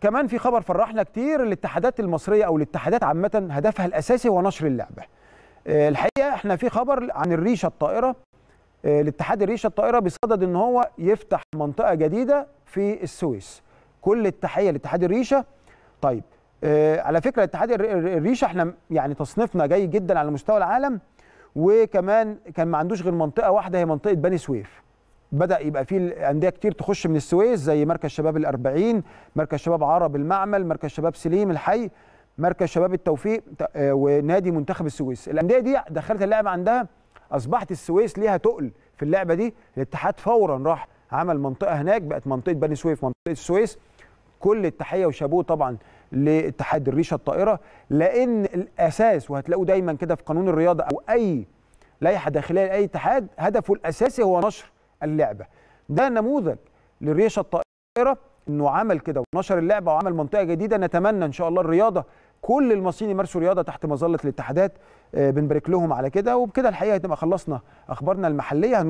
كمان في خبر فرحنا كتير، الاتحادات المصرية أو الاتحادات عامة هدفها الأساسي هو نشر اللعبة. الحقيقة احنا في خبر عن الريشة الطائرة، الاتحاد الريشة الطائرة بصدد ان هو يفتح منطقة جديدة في السويس. كل التحية لاتحاد الريشة. طيب على فكرة اتحاد الريشة احنا يعني تصنيفنا جيد جدا على مستوى العالم، وكمان كان ما عندوش غير منطقة واحدة هي منطقة بني سويف. بدأ يبقى فيه أندية كتير تخش من السويس زي مركز شباب الأربعين، مركز شباب عرب المعمل، مركز شباب سليم الحي، مركز شباب التوفيق، ونادي منتخب السويس. الأندية دي دخلت اللعبة عندها، أصبحت السويس ليها تقل في اللعبة دي. الاتحاد فورا راح عمل منطقة هناك، بقت منطقة بني سويف منطقة السويس. كل التحية وشابوه طبعا لاتحاد الريشة الطائرة، لأن الأساس وهتلاقوه دايما كده في قانون الرياضة أو أي لائحة داخلية لأي اتحاد، هدفه الأساسي هو نشر اللعبة. ده نموذج للريشة الطائرة، انه عمل كده ونشر اللعبة وعمل منطقة جديدة. نتمنى ان شاء الله الرياضة كل المصريين يمارسوا رياضة تحت مظلة الاتحادات. بنبارك لهم على كده، وبكده الحقيقة هتبقى خلصنا اخبارنا المحلية.